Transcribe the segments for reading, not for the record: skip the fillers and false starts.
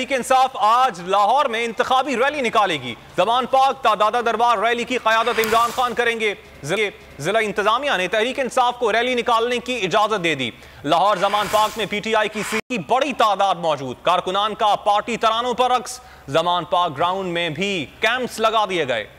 तहरीक-ए-इंसाफ आज लाहौर में इंतखाबी रैली निकालेगी। जमान पार्क ता दादा दरबार रैली की क़यादत इमरान खान करेंगे। जिला इंतजामिया ने तहरीक-ए-इंसाफ को रैली निकालने की इजाजत दे दी। लाहौर जमान पार्क में PTI की सीट की बड़ी तादाद मौजूद। कारकुनान का पार्टी तरानों पर रक्स। जमान पार्क ग्राउंड में भी कैंप्स लगा दिए गए।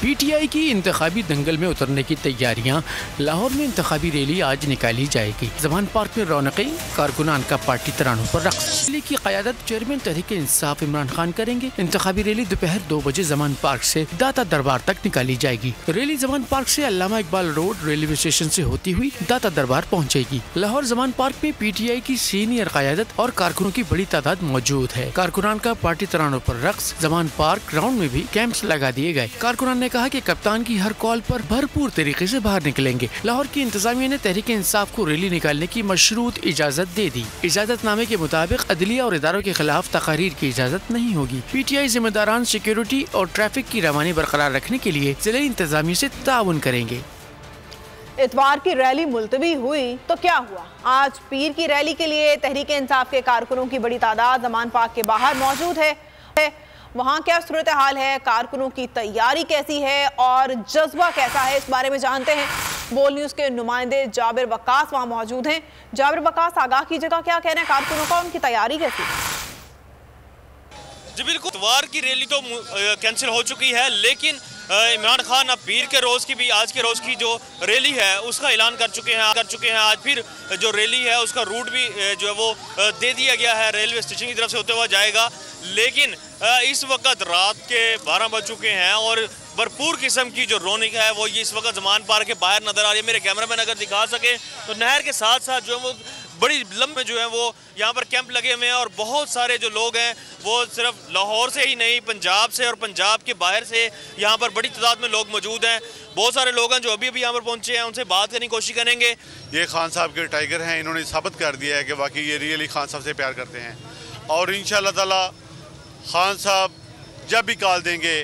PTI की इंतखाबी दंगल में उतरने की तैयारियां। लाहौर में इंतखाबी रैली आज निकाली जाएगी। जमान पार्क में रौनकें, कारकुनान का पार्टी तरानों पर रक्स। रैली की क़यादत चेयरमैन तहरीक-ए-इंसाफ इमरान खान करेंगे। इंतखाबी रैली दोपहर 2 बजे जमान पार्क से दाता दरबार तक निकाली जाएगी। रैली जमान पार्क से Allama Iqbal road railway station से होती हुई दाता दरबार पहुँचेगी। लाहौर जमान पार्क में PTI की सीनियर क़यादत और कारकुनों की बड़ी तादाद मौजूद है। कारकुनान का पार्टी तरानों पर रक्स। जमान पार्क ग्राउंड में भी कैंप्स लगा दिए गए। कारकुनान कहा कि कप्तान की हर कॉल पर भरपूर तरीके से बाहर निकलेंगे। लाहौर की इंतजामिया ने तहरीक-ए-इंसाफ को रैली निकालने की मशरूत इजाजत दे दी। इजाजतनामे के मुताबिक अदलिया और इदारों के खिलाफ तकारीर की इजाजत नहीं होगी। PTI जिम्मेदारान सिक्योरिटी और ट्रैफिक की रवानी बरकरार रखने के लिए जिला इंतजामिया से ताउन करेंगे। इतवार की रैली मुलतवी हुई तो क्या हुआ? आज पीर की रैली के लिए तहरीक-ए-इंसाफ के कारकुनों की बड़ी तादाद जमान पार्क के बाहर मौजूद है। वहाँ क्या सूरत हाल है, कारकुनों की तैयारी कैसी है और जज्बा कैसा है, इस बारे में जानते हैं। बोल न्यूज़ के नुमाइंदे जाबिर वकास वहाँ मौजूद हैं। जाबिर वकास, आगाह कीजिएगा, क्या कहना है कारकुनों का, उनकी तैयारी कैसी है? जी बिल्कुल, इतवार की रैली तो कैंसिल हो चुकी है, लेकिन इमरान खान अब पीर के रोज़ की भी आज के रोज़ की जो रैली है उसका ऐलान कर चुके हैं। आज फिर जो रैली है उसका रूट भी जो है वो दे दिया गया है। रेलवे स्टेशन की तरफ से होते हुए जाएगा। लेकिन इस वक्त रात के 12 बज चुके हैं और भरपूर किस्म की जो रौनक है वो ये इस वक्त जमान पार्क के बाहर नज़र आ रही है। मेरे कैमरा मैन अगर दिखा सके तो नहर के साथ साथ जो है वो बड़ी लंबे जो है वो यहाँ पर कैंप लगे हुए हैं और बहुत सारे जो लोग हैं वो सिर्फ लाहौर से ही नहीं, पंजाब से और पंजाब के बाहर से यहाँ पर बड़ी तादाद में लोग मौजूद हैं। बहुत सारे लोग हैं जो अभी अभी यहाँ पर पहुँचे हैं, उनसे बात करने की कोशिश करेंगे। ये खान साहब के टाइगर हैं, इन्होंने साबित कर दिया है कि वाकई ये रियली खान साहब से प्यार करते हैं और इंशाल्लाह ताला खान साहब जब भी कॉल देंगे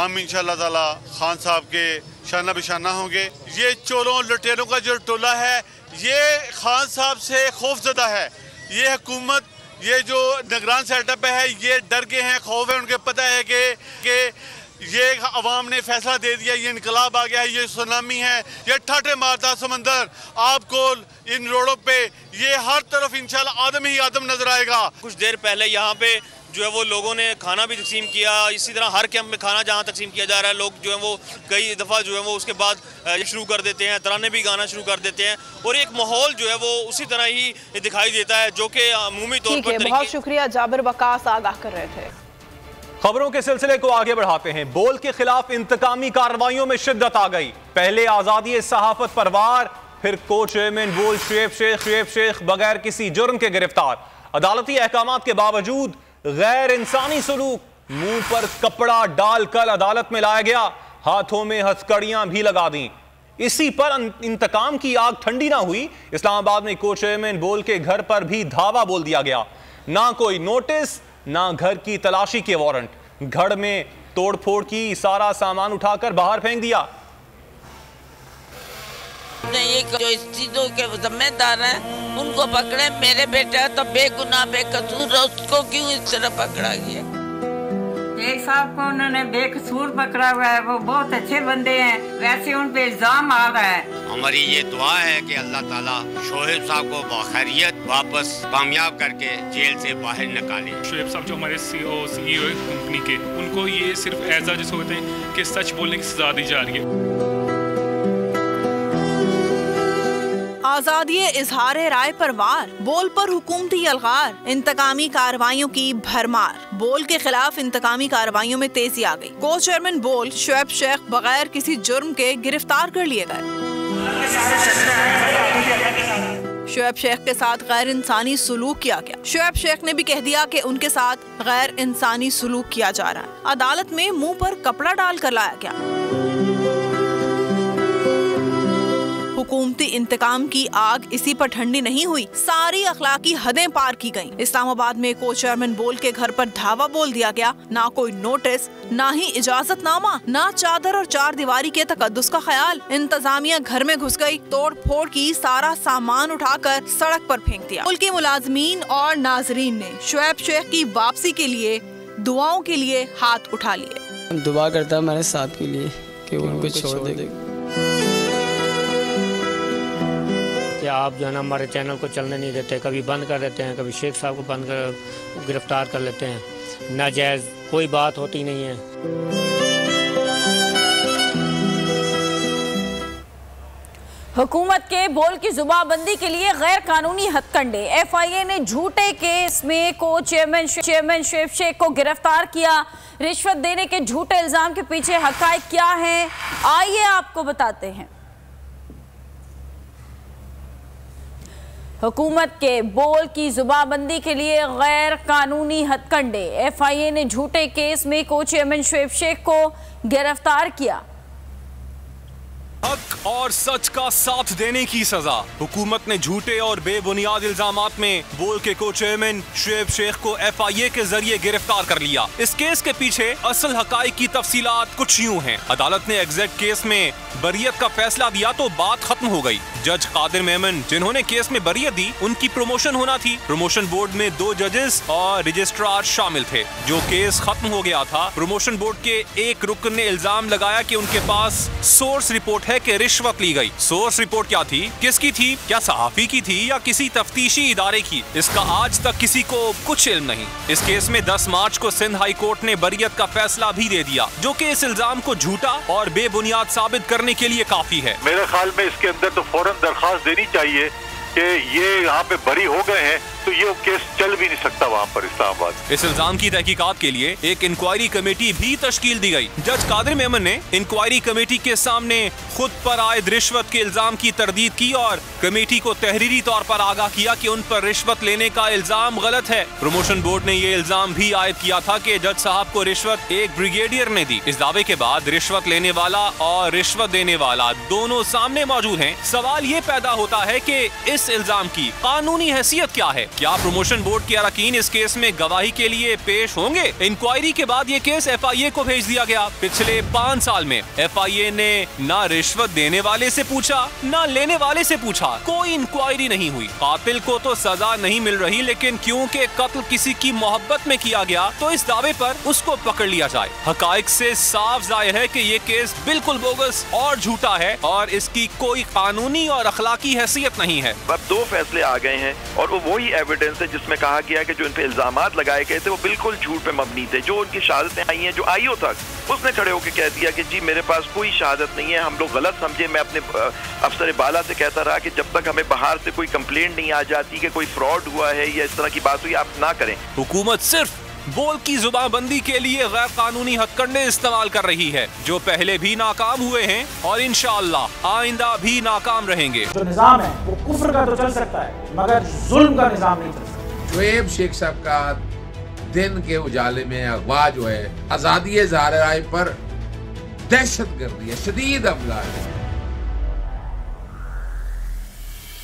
हम इंशाल्लाह ताला खान साहब के शाना बिशाना होंगे। ये चोरों लुटेरों का जो टोला है ये खान साहब से खौफजदा है। ये हुकूमत, ये जो निगरान सेटअप है, ये डर गए हैं, खौफ है, उनके पता है कि ये अवाम ने फैसला दे दिया, ये इनकलाब आ गया है, ये सुनामी है, ये ठाठे मारता समंदर। आपको इन रोडों पे ये हर तरफ इंशाल्लाह आदम ही आदम नजर आएगा। कुछ देर पहले यहाँ पे जो है वो लोगों ने खाना भी तकसीम किया। इसी तरह हर कैंप में खाना जहाँ तकसीम किया जा रहा है, लोग जो है वो कई दफ़ा जो है वो उसके बाद शुरू कर देते हैं, तराने भी गाना शुरू कर देते हैं और एक माहौल जो है वो उसी तरह ही दिखाई देता है जो कि अमूमी तौर पर। बहुत शुक्रिया जाबिर वकास, आगाह कर रहे थे। खबरों के सिलसिले को आगे बढ़ाते हैं। बोल के खिलाफ इंतकामी कार्रवाइयों में शिद्दत आ गई। पहले आज़ादी सहाफ़त पर वार, फिर को चेयरमैन बोल शोएब शेख बगैर किसी जुर्म के गिरफ्तार। अदालती अहकाम के बावजूद गैर इंसानी सलूक। मुंह पर कपड़ा डालकर अदालत में लाया गया, हाथों में हथकड़ियां भी लगा दी। इसी पर इंतकाम की आग ठंडी ना हुई। इस्लामाबाद में को चेयरमैन बोल के घर पर भी धावा बोल दिया गया। ना कोई नोटिस, ना घर की तलाशी के वारंट। घर में तोड़फोड़ की, सारा सामान उठाकर बाहर फेंक दिया। ये जो इस चीजों के जिम्मेदार हैं उनको पकड़े। मेरे बेटा तो बेगुनाह बेकसूर है, उसको क्यों इस तरह पकड़ा गया? शेख साहब को उन्होंने बेकसूर पकड़ा हुआ है, वो बहुत अच्छे बंदे हैं, वैसे उन पे इल्जाम आ रहा है। हमारी ये दुआ है कि अल्लाह ताला शोएब साहब को बाखैरियत वापस कामयाब करके जेल से बाहर निकाले। शोएब साहब जो हमारे CEO कंपनी के, उनको ये सिर्फ ऐसा जिस होते हैं कि सच बोलने की सजा दी जा रही है। आज़ादी इजहार राय पर वार, बोल पर हुकूमती अलगार, इंतकामी कार्रवाइयों की भरमार। बोल के खिलाफ इंतकामी कार्रवाइयों में तेजी आ गई। को चेयरमैन बोल शोएब शेख बगैर किसी जुर्म के गिरफ्तार कर लिए गए। शोएब शेख के साथ गैर इंसानी सलूक किया गया। शोएब शेख ने भी कह दिया कि उनके साथ गैर इंसानी सलूक किया जा रहा है। अदालत में मुँह पर कपड़ा डाल कर लाया गया। हुकूमती इंतकाम की आग इसी पर ठंडी नहीं हुई, सारी अखलाकी हदें पार की गयी। इस्लामाबाद में को चेयरमैन बोल के घर पर धावा बोल दिया गया, ना कोई नोटिस, ना ही इजाजतनामा, ना चादर और चार दीवारी के तकद्दुस का ख्याल। इंतजामिया घर में घुस गयी, तोड़ फोड़ की, सारा सामान उठाकर सड़क पर फेंक दिया। मुल्की मुलाजमीन और नाजरीन ने शोएब शेख की वापसी के लिए दुआओं के लिए हाथ उठा लिए। दुआ करता मैंने साथ के लिए कि उनको छोड़ दे। क्या आप जो है ना हमारे चैनल को चलने नहीं देते, कभी बंद कर देते हैं, कभी शेख साहब को बंद कर गिरफ्तार कर लेते हैं, नाजायज कोई बात होती नहीं है। हुकूमत के बोल की जुबाबंदी के लिए गैर कानूनी हथकंडे। FIA ने झूठे केस में को चेयरमैन शोएब शेख को गिरफ्तार किया। रिश्वत देने के झूठे इल्जाम के पीछे हकायक क्या हैं, आइए आपको बताते हैं। हुकूमत के बोल की जुबाबंदी के लिए गैर कानूनी हथकंडे। FIA ने झूठे केस में को चेयरमैन शोएब शेख को गिरफ्तार किया। हक और सच का साथ देने की सजा। हुकूमत ने झूठे और बेबुनियाद इल्जामात में बोल के को चेयरमैन शोएब शेख को FIA के जरिए गिरफ्तार कर लिया। इस केस के पीछे असल हकायक की तफसीलात कुछ यूं हैं। अदालत ने एग्जैक्ट केस में बरियत का फैसला दिया तो बात खत्म हो गई। जज कादिर मेमन जिन्होंने केस में बरियत दी, उनकी प्रमोशन होना थी। प्रमोशन बोर्ड में 2 जजेस और रजिस्ट्रार शामिल थे। जो केस खत्म हो गया था, प्रमोशन बोर्ड के एक रुकन ने इल्जाम लगाया कि उनके पास सोर्स रिपोर्ट है कि रिश्वत ली गई। सोर्स रिपोर्ट क्या थी, किसकी थी, क्या सहाफी की थी या किसी तफ्तीशी इदारे की, इसका आज तक किसी को कुछ इल्म नहीं। इस केस में 10 मार्च को सिंध हाई कोर्ट ने बरियत का फैसला भी दे दिया, जो कि इस इल्जाम को झूठा और बेबुनियाद साबित करने के लिए काफी है। मेरे ख्याल में इसके अंदर तो फौरन दरखास्त देनी चाहिए कि ये यहाँ पे बरी हो गए हैं तो ये केस चल भी नहीं सकता वहाँ पर इस्लामाबाद। इस इल्जाम की तहकीकात के लिए एक इंक्वायरी कमेटी भी तश्कील दी गई। जज कादिर मेमन ने इंक्वायरी कमेटी के सामने खुद पर आयद रिश्वत के इल्जाम की तरदीद की और कमेटी को तहरीरी तौर पर आगाह किया कि उन पर रिश्वत लेने का इल्जाम गलत है। प्रमोशन बोर्ड ने ये इल्जाम भी आयद किया था कि जज साहब को रिश्वत एक ब्रिगेडियर ने दी। इस दावे के बाद रिश्वत लेने वाला और रिश्वत देने वाला दोनों सामने मौजूद है। सवाल ये पैदा होता है कि इस इल्जाम की कानूनी हैसियत क्या है? क्या प्रमोशन बोर्ड के अरकान इस केस में गवाही के लिए पेश होंगे? इंक्वायरी के बाद ये केस FIA को भेज दिया गया। पिछले 5 साल में FIA ने ना रिश्वत देने वाले से पूछा ना लेने वाले से पूछा, कोई इंक्वायरी नहीं हुई। कातिल को तो सजा नहीं मिल रही, लेकिन क्योंकि कत्ल किसी की मोहब्बत में किया गया तो इस दावे पर उसको पकड़ लिया जाए। हकायक से साफ जाहिर है कि ये केस बिल्कुल बोगस और झूठा है और इसकी कोई कानूनी और अखलाकी हैसियत नहीं है। अब 2 फैसले आ गए हैं और वो वही एविडेंस है जिसमें कहा गया कि जो इन पे इल्जामात लगाए गए थे वो बिल्कुल झूठ पे मबनी थे। जो उनकी शहादतें आई हैं, जो आईओ तक उसने खड़े होकर कह दिया कि जी मेरे पास कोई शहादत नहीं है, हम लोग गलत समझे। मैं अपने अफसर बाला से कहता रहा कि जब तक हमें बाहर से कोई कंप्लेंट नहीं आ जाती कि कोई फ्रॉड हुआ है या इस तरह की बात हुई, आप ना करें। हुकूमत सिर्फ बोल की जुबानबंदी के लिए गैर कानूनी हथकंडे इस्तेमाल कर रही है, जो पहले भी नाकाम हुए हैं और इंशाअल्लाह आइंदा भी नाकाम रहेंगे। जो निजाम है वो कुफ्र का तो चल सकता है, मगर जुल्म का निजाम नहीं चल सकता। शोएब शेख साहब का दिन के उजाले में अगवा जो है आजादी ज़ाहराए पर दहशत गर्दी है, शदीद हमला है।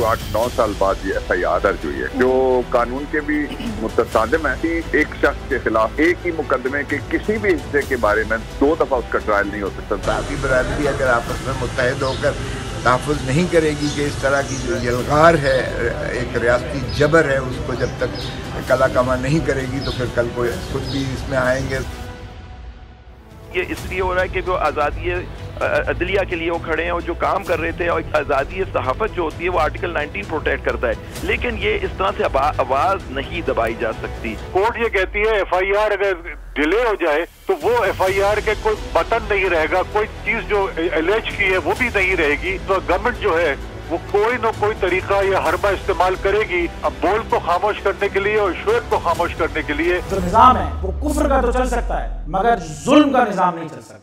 8-9 साल बाद ये FIR दर्ज हुई है, जो कानून के भी मुतसादिम है कि एक शख्स के खिलाफ एक ही मुकदमे के किसी भी हिस्से के बारे में 2 दफा उसका ट्रायल नहीं हो सकता। बाकी बरादरी अगर आपस में मुतहद होकर तहफ़ुज़ नहीं करेगी कि इस तरह की जो यलगार है, एक रियासती जबर है, उसको जब तक कला कमा नहीं करेगी तो फिर कल को खुद भी इसमें आएंगे। ये इसलिए हो रहा है कि वो आज़ादी अदलिया के लिए वो खड़े हैं और जो काम कर रहे थे, और आज़ादी सहाफ़त जो होती है वो आर्टिकल 19 प्रोटेक्ट करता है, लेकिन ये इस तरह से आवाज़ नहीं दबाई जा सकती। कोर्ट ये कहती है FIR अगर डिले हो जाए तो वो FIR के कोई बटन नहीं रहेगा, कोई चीज़ जो एलेज की है वो भी नहीं रहेगी। तो गवर्नमेंट जो है वो कोई ना कोई तरीका या हरबा इस्तेमाल करेगी अब बोल को खामोश करने के लिए और शोएब को खामोश करने के लिए। जो निजाम है वो कुफ्र का तो चल सकता है, मगर जुल्म का निजाम नहीं चल सकता।